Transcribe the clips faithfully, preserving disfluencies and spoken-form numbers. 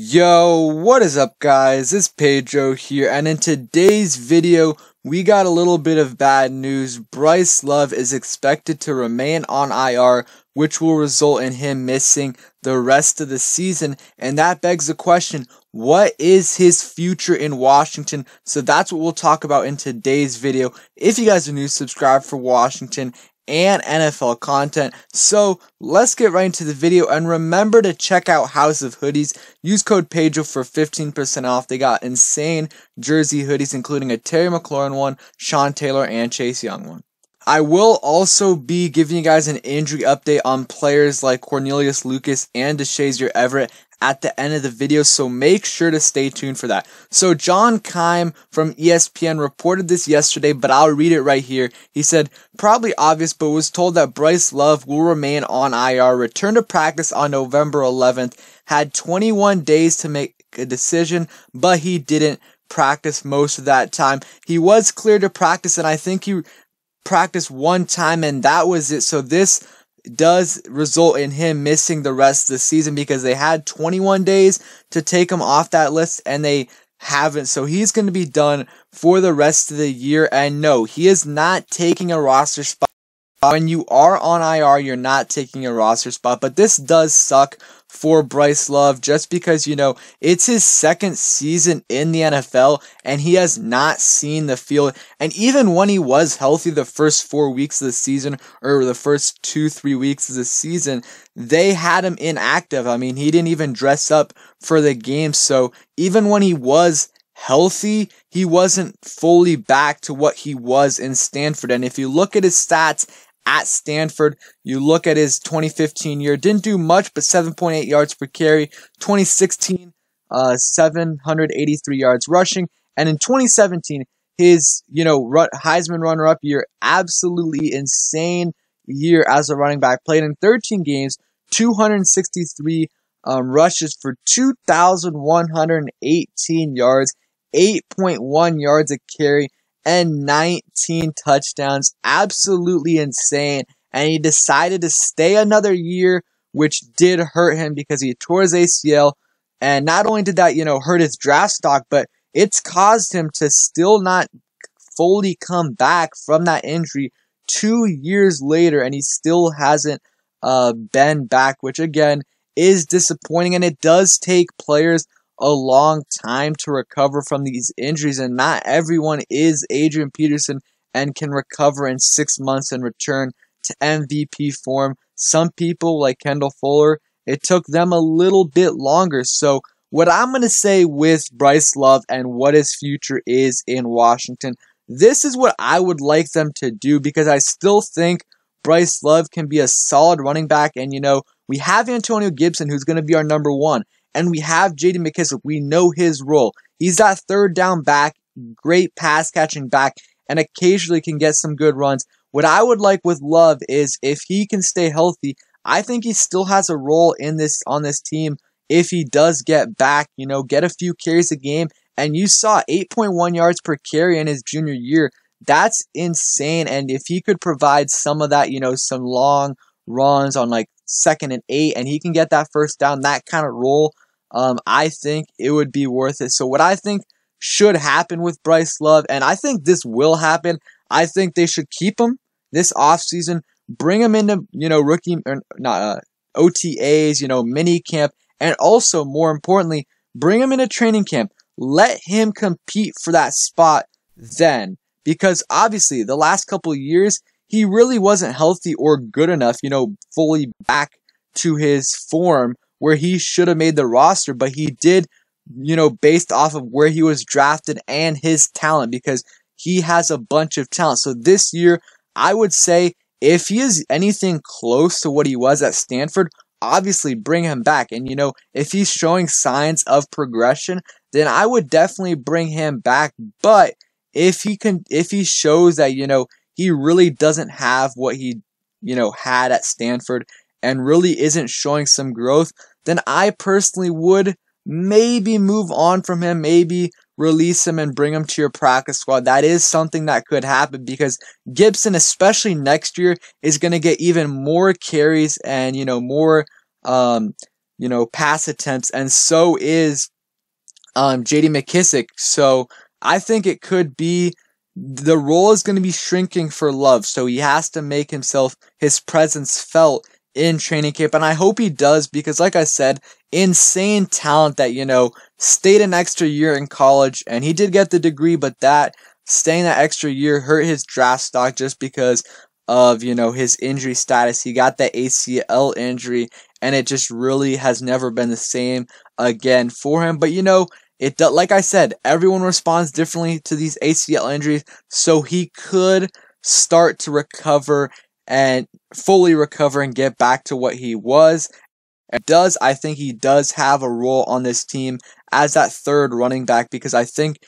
Yo, what is up guys? It's Pedro here, and in today's video we got a little bit of bad news. Bryce Love is expected to remain on I R, which will result in him missing the rest of the season, and that begs the question, what is his future in Washington? So that's what we'll talk about in today's video. If you guys are new, subscribe for Washington and N F L content. So let's get right into the video, and remember to check out House of Hoodies. Use code Pedro for fifteen percent off. They got insane jersey hoodies, including a Terry McLaurin one, Sean Taylor, and Chase Young one. I will also be giving you guys an injury update on players like Cornelius Lucas and Deshazor Everett at the end of the video, so make sure to stay tuned for that. So John Keim from E S P N reported this yesterday, but I'll read it right here. He said, "Probably obvious, but was told that Bryce Love will remain on I R, returned to practice on November eleventh, had twenty-one days to make a decision, but he didn't practice most of that time. He was cleared to practice, and I think he practiced one time, and that was it." So this does result in him missing the rest of the season, because they had twenty-one days to take him off that list and they haven't. So he's going to be done for the rest of the year. And no, he is not taking a roster spot. When you are on I R, you're not taking a roster spot. But this does suck for Bryce Love, just because, you know, it's his second season in the N F L and he has not seen the field. And even when he was healthy the first four weeks of the season, or the first two, three weeks of the season, they had him inactive. I mean, he didn't even dress up for the game. So even when he was healthy, he wasn't fully back to what he was in Stanford. And if you look at his stats at Stanford, you look at his twenty fifteen year, didn't do much, but seven point eight yards per carry. twenty sixteen, uh, seven hundred eighty-three yards rushing. And in twenty seventeen, his, you know, Heisman runner-up year, absolutely insane year as a running back. Played in thirteen games, two hundred sixty-three um, rushes for two thousand one hundred eighteen yards, eight point one yards a carry, and nineteen touchdowns. Absolutely insane. And he decided to stay another year, which did hurt him because he tore his A C L. And not only did that, you know, hurt his draft stock, but it's caused him to still not fully come back from that injury two years later. And he still hasn't uh, been back, which again is disappointing. And it does take players a long time to recover from these injuries, and not everyone is Adrian Peterson and can recover in six months and return to M V P form. Some people like Kendall Fuller, it took them a little bit longer. So what I'm going to say with Bryce Love and what his future is in Washington, this is what I would like them to do, because I still think Bryce Love can be a solid running back. And you know, we have Antonio Gibson, who's going to be our number one. And we have J D. McKissic. We know his role. He's that third down back, great pass catching back, and occasionally can get some good runs. What I would like with Love is, if he can stay healthy, I think he still has a role in this on this team if he does get back, you know, get a few carries a game. And you saw eight point one yards per carry in his junior year. That's insane. And if he could provide some of that, you know, some long runs on like second and eight, and he can get that first down, that kind of role, um, I think it would be worth it. So what I think should happen with Bryce Love, and I think this will happen, I think they should keep him this offseason, bring him into, you know, rookie, or not, uh, O T As, you know, mini camp, and also more importantly, bring him into training camp. Let him compete for that spot then, because obviously the last couple of years, he really wasn't healthy or good enough, you know, fully back to his form where he should have made the roster. But he did, you know, based off of where he was drafted and his talent, because he has a bunch of talent. So this year, I would say if he is anything close to what he was at Stanford, obviously bring him back. And, you know, if he's showing signs of progression, then I would definitely bring him back. But if he can, if he shows that, you know, he really doesn't have what he, you know, had at Stanford and really isn't showing some growth, then I personally would maybe move on from him, maybe release him and bring him to your practice squad. That is something that could happen, because Gibson, especially next year, is going to get even more carries and, you know, more um, you know, pass attempts, and so is um, J D. McKissic. So I think it could be the role is going to be shrinking for Love, so he has to make himself, his presence felt in training camp, and I hope he does, because like I said, insane talent that, you know, stayed an extra year in college, and he did get the degree, but that staying that extra year hurt his draft stock just because of, you know, his injury status. He got that A C L injury, and it just really has never been the same again for him. But, you know, it does, like I said, everyone responds differently to these A C L injuries, so he could start to recover and fully recover and get back to what he was. And does, I think he does have a role on this team as that third running back, because I think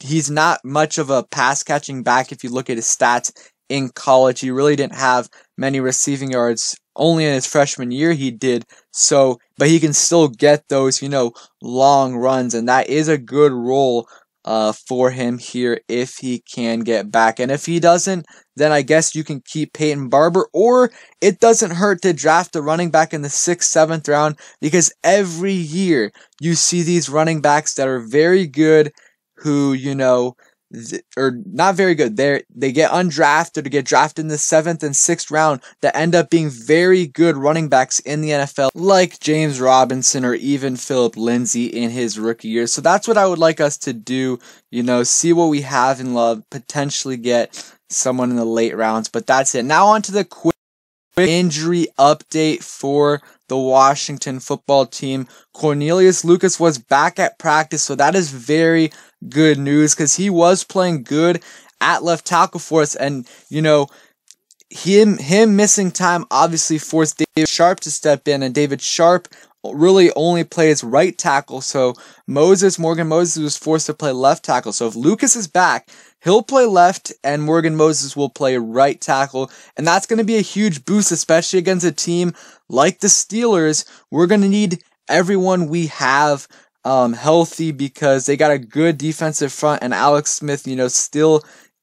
he's not much of a pass-catching back if you look at his stats in college. He really didn't have many receiving yards. Only in his freshman year he did, so, but he can still get those, you know, long runs, and that is a good role uh, for him here if he can get back. And if he doesn't, then I guess you can keep Peyton Barber, or it doesn't hurt to draft a running back in the sixth, seventh round, because every year you see these running backs that are very good who, you know, or not very good, they they get undrafted or get drafted in the seventh and sixth round that end up being very good running backs in the N F L, like James Robinson or even Philip Lindsay in his rookie year. So that's what I would like us to do, you know, see what we have in Love, potentially get someone in the late rounds. But that's it. Now on to the quick injury update for the Washington football team. Cornelius Lucas was back at practice, so that is very good news, because he was playing good at left tackle for us, and you know, him him missing time obviously forced David Sharpe to step in, and David Sharpe really only plays right tackle, so Moses, Morgan Moses was forced to play left tackle. So if Lucas is back, he'll play left, and Morgan Moses will play right tackle, and that's going to be a huge boost, especially against a team like the Steelers. We're going to need everyone we have Um, healthy, because they got a good defensive front, and Alex Smith, you know, still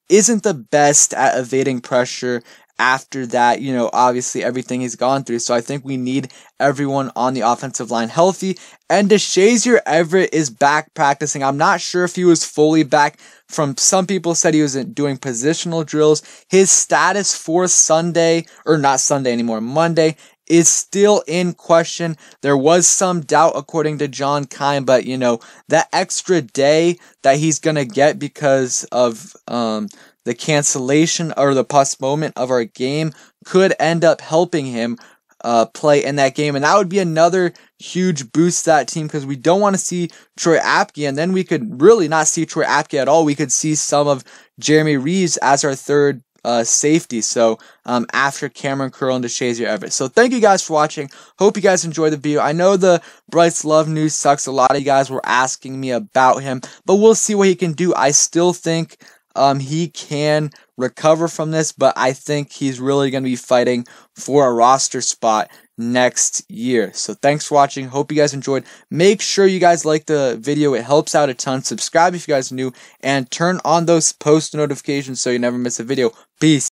isn't the best at evading pressure after that, you know, obviously everything he's gone through. So I think we need everyone on the offensive line healthy, and Deshazor Everett is back practicing. I'm not sure if he was fully back. From some people said he was doing positional drills. His status for Sunday, or not Sunday anymore, Monday, is still in question. There was some doubt according to John Keim, but you know, that extra day that he's going to get because of um, the cancellation or the postponement of our game could end up helping him uh, play in that game. And that would be another huge boost to that team, because we don't want to see Troy Apke, and then we could really not see Troy Apke at all. We could see some of Jeremy Reeves as our third Uh, safety, so um, after Cameron Curl and Deshazor Everett. So thank you guys for watching. Hope you guys enjoyed the video. I know the Bryce Love news sucks. A lot of you guys were asking me about him, but we'll see what he can do. I still think um, he can recover from this, but I think he's really going to be fighting for a roster spot next year. So thanks for watching. Hope you guys enjoyed. Make sure you guys like the video. It helps out a ton. Subscribe if you guys are new, and turn on those post notifications so you never miss a video. Peace.